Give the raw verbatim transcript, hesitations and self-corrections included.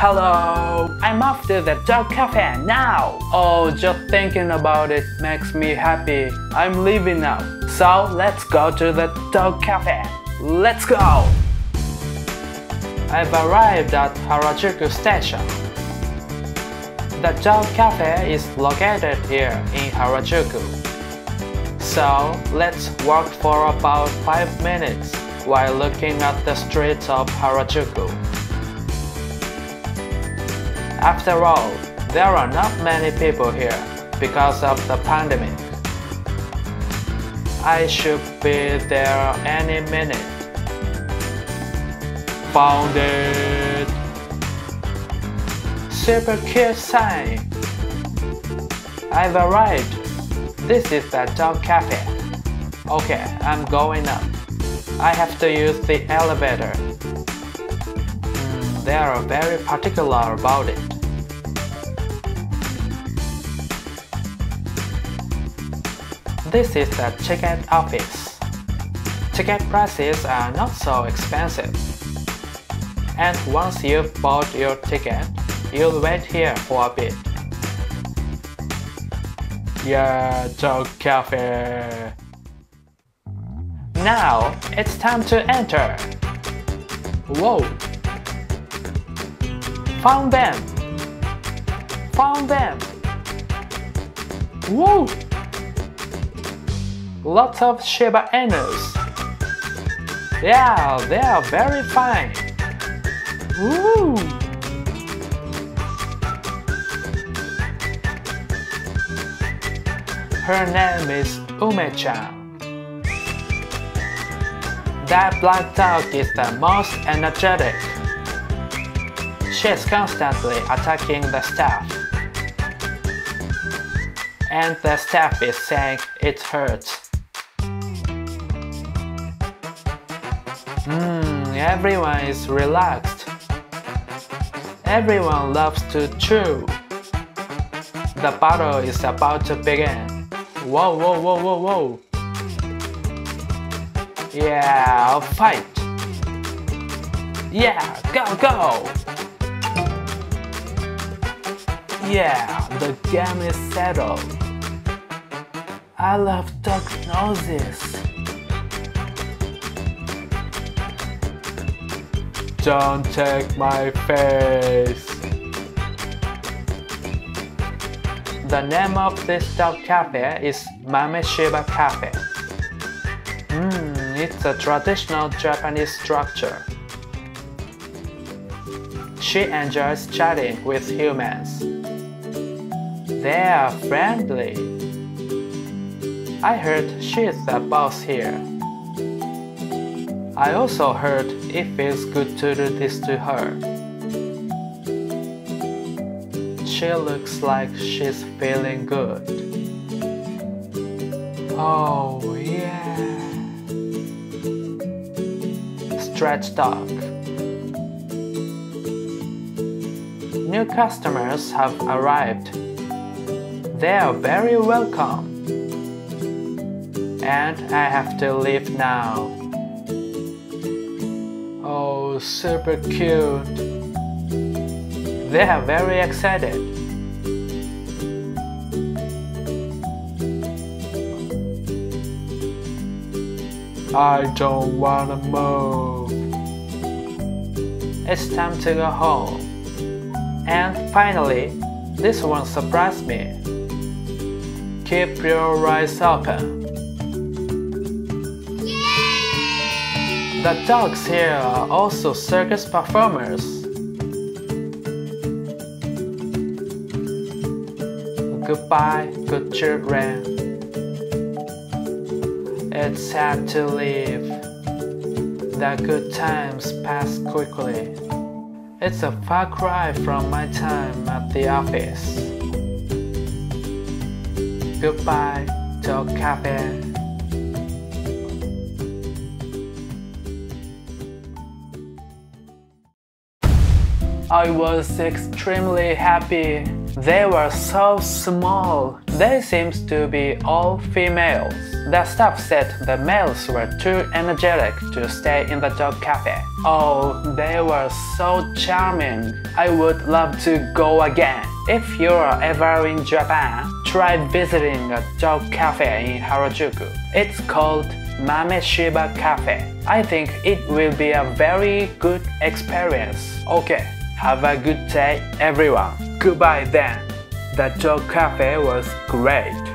Hello, I'm after the dog cafe now. Oh, just thinking about it makes me happy. I'm leaving now. So let's go to the dog cafe. Let's go. I've arrived at Harajuku station. The dog cafe is located here in Harajuku. So let's walk for about five minutes while looking at the streets of Harajuku. After all, there are not many people here because of the pandemic. I should be there any minute. Found it! Super cute sign! I've arrived. This is the dog cafe. Okay, I'm going up. I have to use the elevator. They are very particular about it. This is the ticket office. Ticket prices are not so expensive. And once you've bought your ticket, you'll wait here for a bit. Yeah, dog cafe! Now, it's time to enter! Whoa! Found them! Found them! Woo! Lots of Shiba Inus! Yeah, they are very fine! Woo! Her name is Umechan. That black dog is the most energetic. She's constantly attacking the staff. And the staff is saying it hurts. Mmm, everyone is relaxed. Everyone loves to chew. The battle is about to begin. Whoa, whoa, whoa, whoa, whoa. Yeah, fight. Yeah, go, go. Yeah, the game is settled. I love dog noses. Don't take my face. The name of this dog cafe is Mameshiba Cafe. Mm, it's a traditional Japanese structure. She enjoys chatting with humans. They are friendly. I heard she's the boss here. I also heard it feels good to do this to her. She looks like she's feeling good. Oh yeah. Stretch dog. New customers have arrived. They are very welcome. And I have to leave now. Oh, super cute. They are very excited. I don't wanna move. It's time to go home. And finally, this one surprised me. Keep your eyes open. Yay! The dogs here are also circus performers. Goodbye, good children. It's sad to leave. The good times pass quickly. It's a far cry from my time at the office. Goodbye, dog cafe. I was extremely happy. They were so small. They seemed to be all females. The staff said the males were too energetic to stay in the dog cafe. Oh, they were so charming. I would love to go again. If you are ever in Japan, try visiting a dog cafe in Harajuku. It's called Mameshiba Cafe. I think it will be a very good experience. Okay, have a good day everyone. Goodbye then. The dog cafe was great.